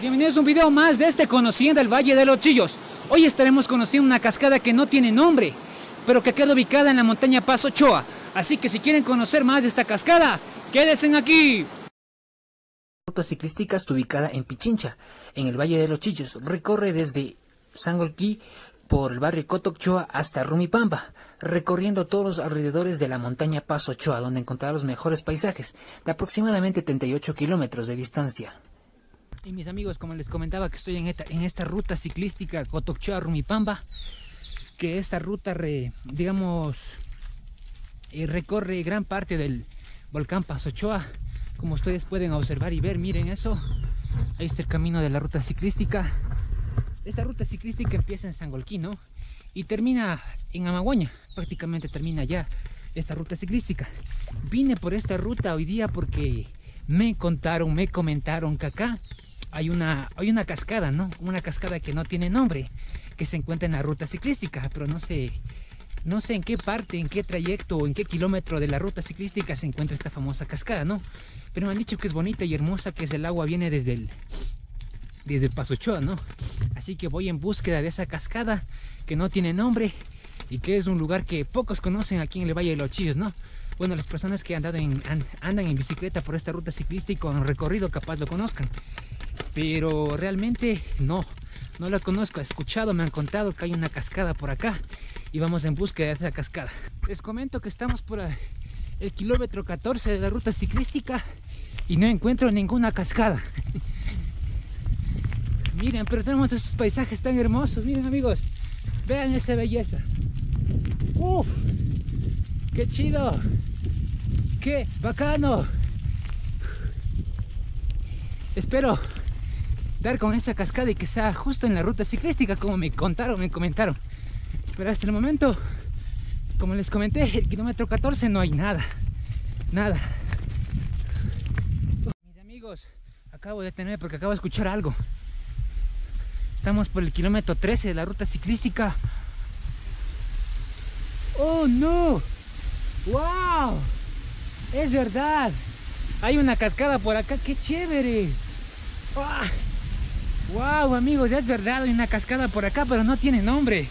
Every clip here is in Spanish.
Bienvenidos a un video más de este Conociendo el Valle de los Chillos. Hoy estaremos conociendo una cascada que no tiene nombre, pero que queda ubicada en la montaña Pasochoa. Así que si quieren conocer más de esta cascada, quédense aquí. Ruta ciclística está ubicada en Pichincha, en el Valle de los Chillos. Recorre desde Sangolquí por el barrio Cotochoa hasta Rumipamba, recorriendo todos los alrededores de la montaña Pasochoa, donde encontrará los mejores paisajes, de aproximadamente 38 kilómetros de distancia. Y mis amigos, como les comentaba, que estoy en esta ruta ciclística Cotochoa-Rumipamba, que esta ruta recorre gran parte del volcán Pasochoa. Como ustedes pueden observar y ver, miren eso, ahí está el camino de la ruta ciclística. Esta ruta ciclística empieza en Sangolquí, ¿no? Y termina en Amaguaña, prácticamente termina ya esta ruta ciclística. Vine por esta ruta hoy día porque me comentaron que acá hay una cascada, ¿no? Una cascada que no tiene nombre, que se encuentra en la ruta ciclística, pero no sé en qué parte, en qué trayecto o en qué kilómetro de la ruta ciclística se encuentra esta famosa cascada, ¿no? Pero me han dicho que es bonita y hermosa, que el agua viene desde Pasochoa, ¿no? Así que voy en búsqueda de esa cascada que no tiene nombre y que es un lugar que pocos conocen aquí en el Valle de los Chillos, ¿no? Bueno, las personas que andan en bicicleta por esta ruta ciclística con recorrido capaz lo conozcan, pero realmente no la conozco. He escuchado, me han contado que hay una cascada por acá y vamos en búsqueda de esa cascada. Les comento que estamos por el kilómetro 14 de la ruta ciclística y no encuentro ninguna cascada. Miren, pero tenemos estos paisajes tan hermosos. Miren, amigos, vean esa belleza. ¡Uf! ¡Qué chido! ¡Qué bacano! Espero dar con esa cascada y que sea justo en la ruta ciclística, como me comentaron. Pero hasta el momento, como les comenté, el kilómetro 14 no hay nada. Mis amigos, acabo de detenerme porque acabo de escuchar algo. Estamos por el kilómetro 13 de la ruta ciclística. ¡Oh, no! ¡Wow! Es verdad, hay una cascada por acá. ¡Qué chévere! ¡Wow, amigos! Es verdad, hay una cascada por acá, pero no tiene nombre.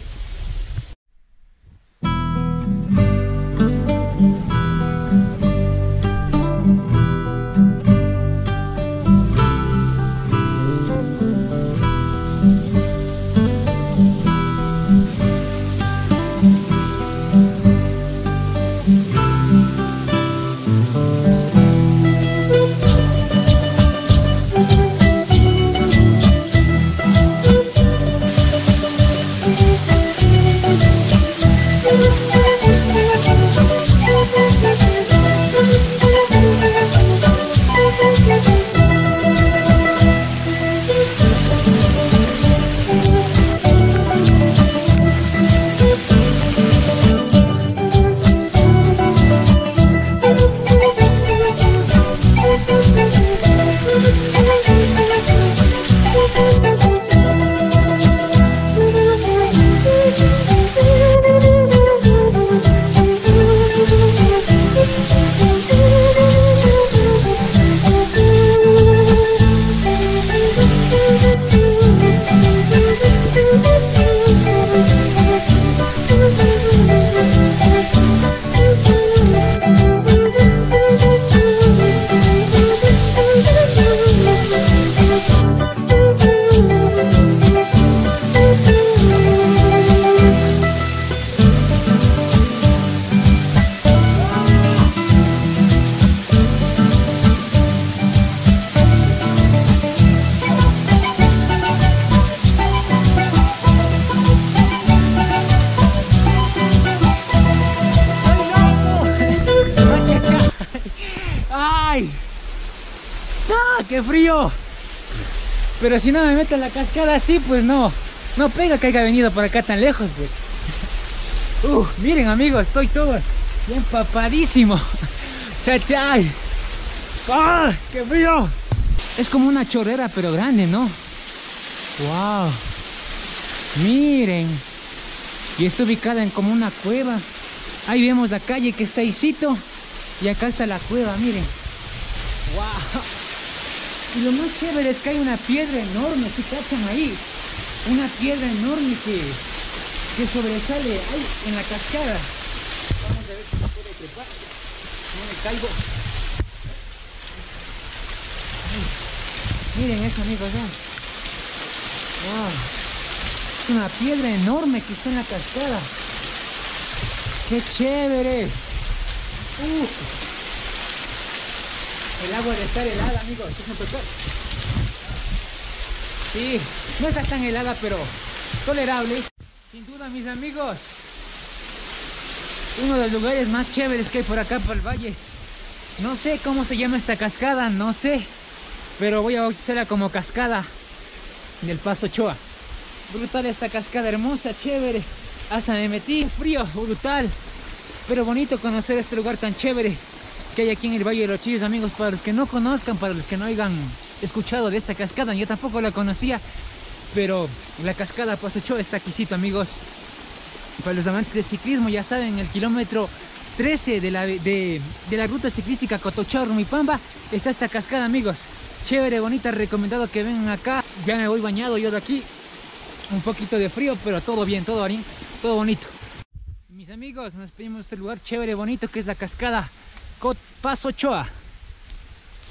¡Qué frío! Pero si no me meto en la cascada así, pues no pega que haya venido por acá tan lejos, pues. Miren, amigos, estoy todo bien papadísimo. ¡Chachay! ¡Ah! ¡Qué frío! Es como una chorrera pero grande, ¿no? ¡Wow! Miren. Y está ubicada en como una cueva. Ahí vemos la calle que está ahícito. Y acá está la cueva, miren. ¡Wow! Y lo más chévere es que hay una piedra enorme, que cachan ahí, una piedra enorme que sobresale ahí en la cascada. Vamos a ver si me puede trepar, no me caigo. Ay, miren eso, amigos, ¿no? Wow. Es una piedra enorme que está en la cascada. ¡Qué chévere! El agua debe estar helada, amigos. Sí, no está tan helada, pero tolerable. Sin duda, mis amigos, uno de los lugares más chéveres que hay por acá, por el valle. No sé cómo se llama esta cascada, no sé, pero voy a bautizarla como cascada del Pasochoa. Brutal esta cascada, hermosa, chévere. Hasta me metí, frío, brutal. Pero bonito conocer este lugar tan chévere que hay aquí en el Valle de los Chillos, amigos. Para los que no conozcan, para los que no hayan escuchado de esta cascada, yo tampoco la conocía, pero la cascada Pasochoa está exquisito, amigos. Para los amantes de ciclismo, ya saben, el kilómetro 13 de la ruta ciclística Cotochoa Rumipamba está esta cascada, amigos. Chévere, bonita, recomendado que vengan acá. Ya me voy bañado yo de aquí, un poquito de frío, pero todo bien, todo bien, todo bonito. Mis amigos, nos pedimos este lugar chévere, bonito, que es la cascada Pasochoa.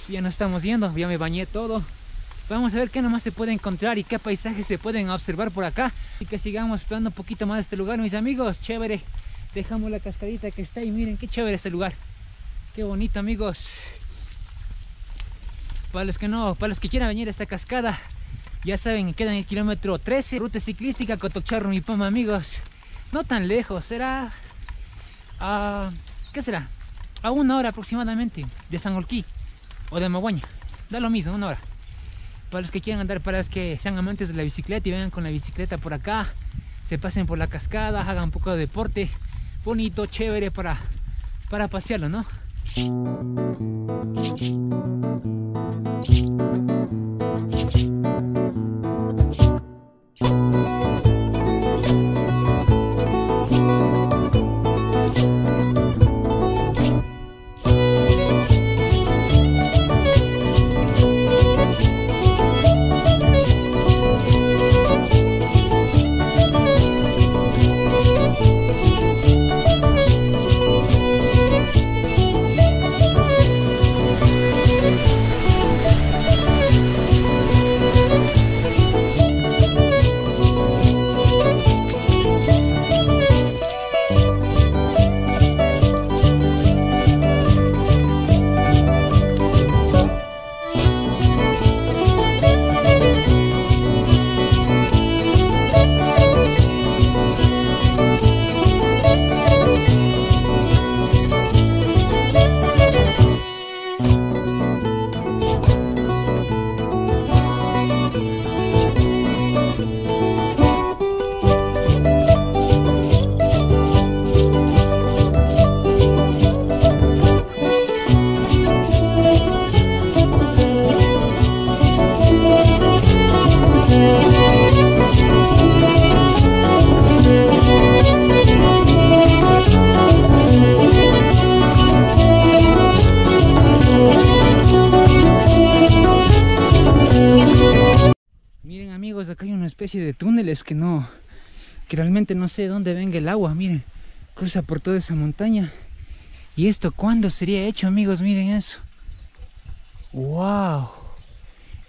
Ya nos estamos yendo, ya me bañé todo. Vamos a ver qué nomás se puede encontrar y qué paisajes se pueden observar por acá. Y que sigamos explorando un poquito más este lugar, mis amigos. Chévere, dejamos la cascadita que está ahí, miren qué chévere este lugar. Qué bonito, amigos. Para los que no, para los que quieran venir a esta cascada, ya saben, queda en el kilómetro 13, ruta ciclística Cotochoa Rumipamba, amigos. No tan lejos, será ¿qué será? A 1 hora aproximadamente de Sangolquí o de Amaguaña. Da lo mismo, 1 hora. Para los que quieran andar, para los que sean amantes de la bicicleta y vengan con la bicicleta por acá, se pasen por la cascada, hagan un poco de deporte. Bonito, chévere para pasearlo, ¿no? Acá hay una especie de túneles que realmente no sé dónde venga el agua. Miren, cruza por toda esa montaña. ¿Y esto cuándo sería hecho, amigos? Miren eso. ¡Wow!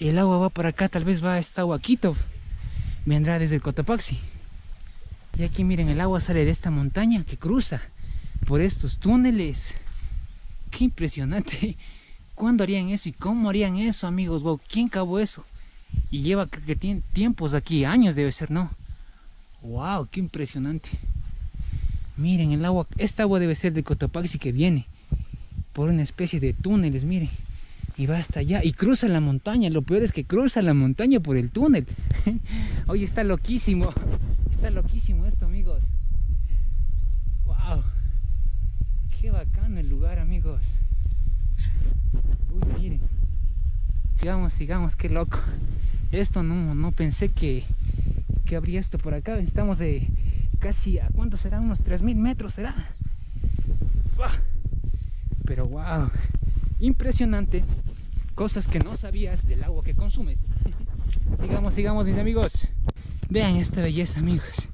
El agua va para acá, tal vez va a esta agua Quito. Vendrá desde el Cotopaxi. Y aquí miren, el agua sale de esta montaña que cruza por estos túneles. ¡Qué impresionante! ¿Cuándo harían eso y cómo harían eso, amigos? ¡Wow! ¿Quién cavó eso? Y lleva, creo que tiene tiempos aquí, años debe ser, ¿no? ¡Wow! ¡Qué impresionante! Miren el agua, esta agua debe ser de Cotopaxi, que viene por una especie de túneles, miren. Y va hasta allá, y cruza la montaña, lo peor es que cruza la montaña por el túnel. Oye, está loquísimo esto, amigos. ¡Wow! ¡Qué bacano el lugar, amigos! Uy, miren. Sigamos, sigamos, qué loco. Esto no pensé que habría esto por acá. Estamos de casi, ¿a cuánto será? Unos 3000 metros será. Pero wow, impresionante. cosas que no sabías del agua que consumes. Sigamos, sigamos, mis amigos. Vean esta belleza, amigos.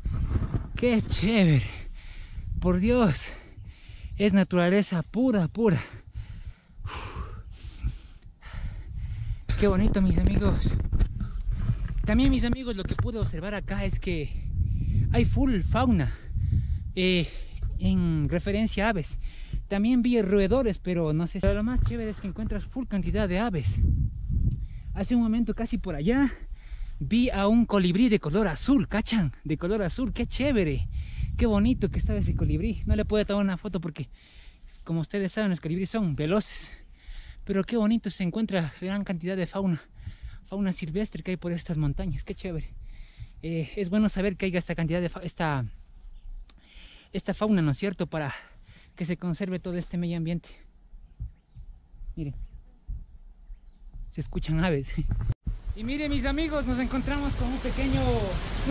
¡Qué chévere! Por Dios, es naturaleza pura, pura. Uf. ¡Qué bonito, mis amigos! También, mis amigos, lo que pude observar acá es que hay full fauna en referencia a aves. También vi roedores, pero no sé. Pero lo más chévere es que encuentras full cantidad de aves. Hace un momento, casi por allá, vi a un colibrí de color azul, ¿cachan? De color azul, qué chévere, qué bonito que estaba ese colibrí. No le pude tomar una foto porque, como ustedes saben, los colibríes son veloces. Pero qué bonito, se encuentra gran cantidad de fauna silvestre que hay por estas montañas, qué chévere. Es bueno saber que hay esta cantidad de esta fauna, ¿no es cierto?, para que se conserve todo este medio ambiente. Miren, se escuchan aves. Y miren, mis amigos, nos encontramos con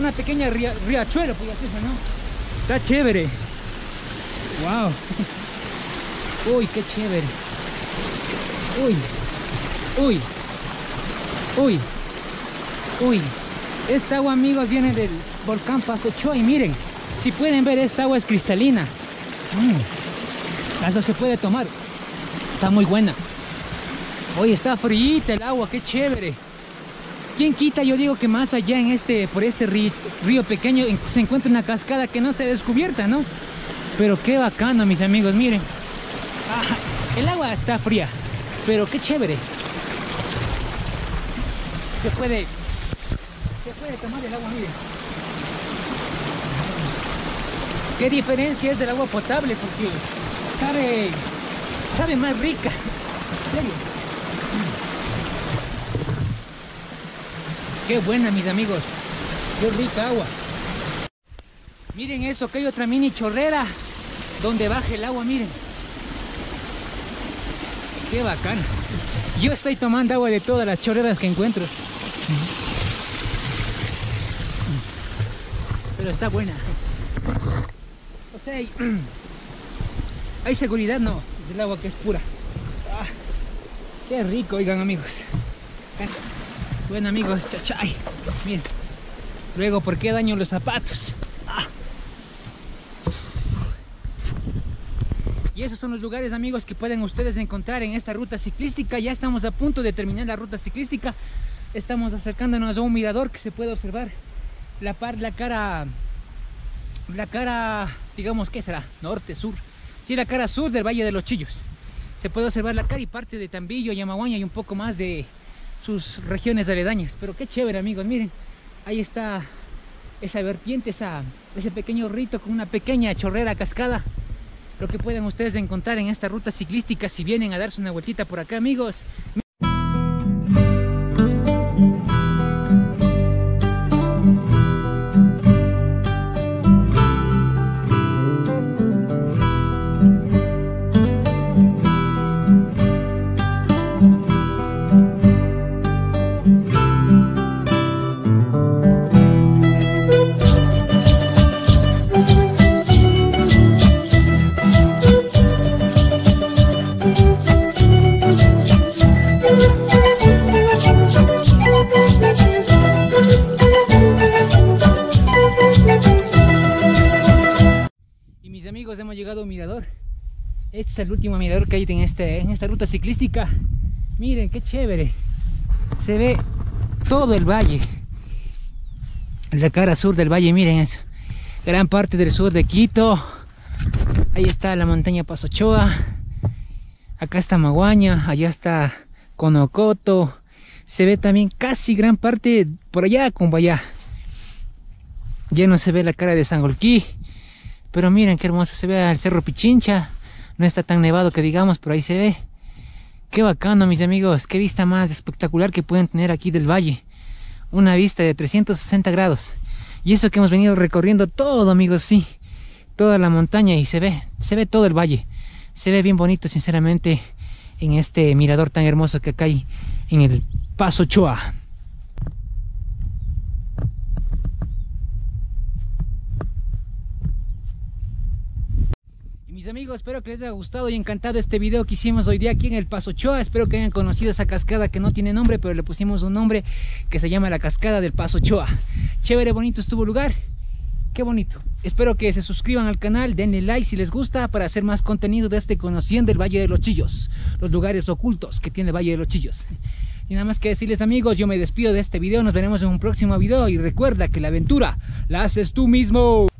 una pequeña riachuelo, por así decirlo, ¿no? Está chévere. Wow. Uy, qué chévere. Uy, uy, uy, uy. Esta agua, amigos, viene del volcán Pasochoa. Y miren, si pueden ver, esta agua es cristalina. Eso se puede tomar. Está muy buena. Hoy está frita el agua, qué chévere. ¿Quién quita? Yo digo que más allá en por este río pequeño se encuentra una cascada que no se descubierta, ¿no? Pero qué bacano, mis amigos, miren. Ah, el agua está fría, pero qué chévere. Se puede tomar el agua, miren. Qué diferencia es del agua potable, porque sabe más rica. ¿En serio? Qué buena, mis amigos, qué rica agua. Miren eso, que hay otra mini chorrera donde baja el agua, miren. Qué bacana. Yo estoy tomando agua de todas las chorreras que encuentro. Pero está buena. O sea, hay seguridad, ¿no? Del agua que es pura. Ah, qué rico, oigan, amigos. Bueno, amigos, chachay, miren. Luego, ¿por qué daño los zapatos? Ah. Y esos son los lugares, amigos, que pueden ustedes encontrar en esta ruta ciclística. Ya estamos a punto de terminar la ruta ciclística. Estamos acercándonos a un mirador que se puede observar la cara, digamos, ¿qué será? Norte, sur. Sí, la cara sur del Valle de los Chillos. Se puede observar la cara y parte de Tambillo y Amaguaña y un poco más de sus regiones aledañas. Pero qué chévere, amigos, miren, ahí está esa vertiente, ese pequeño rito con una pequeña chorrera, cascada. Lo que pueden ustedes encontrar en esta ruta ciclística si vienen a darse una vueltita por acá, amigos. Hemos llegado a un mirador. Este es el último mirador que hay en esta ruta ciclística. Miren qué chévere, se ve todo el valle, la cara sur del valle. Miren eso, gran parte del sur de Quito. Ahí está la montaña Pasochoa, acá está Amaguaña, allá está Conocoto. Se ve también casi gran parte por allá, Cumbaya. Ya no se ve la cara de Sangolquí. Pero miren qué hermoso se ve el cerro Pichincha. No está tan nevado que digamos, pero ahí se ve. Qué bacano, mis amigos. Qué vista más espectacular que pueden tener aquí del valle. Una vista de 360 grados. Y eso que hemos venido recorriendo todo, amigos, sí. Toda la montaña y se ve todo el valle. Se ve bien bonito, sinceramente, en este mirador tan hermoso que acá hay en el Pasochoa. Mis amigos, espero que les haya gustado y encantado este video que hicimos hoy día aquí en el Pasochoa. Espero que hayan conocido esa cascada que no tiene nombre, pero le pusimos un nombre que se llama la cascada del Pasochoa. Chévere, bonito estuvo el lugar. Qué bonito. Espero que se suscriban al canal, denle like si les gusta para hacer más contenido de este Conociendo el Valle de los Chillos, los lugares ocultos que tiene el Valle de los Chillos. Y nada más que decirles, amigos, yo me despido de este video, nos veremos en un próximo video y recuerda que la aventura la haces tú mismo.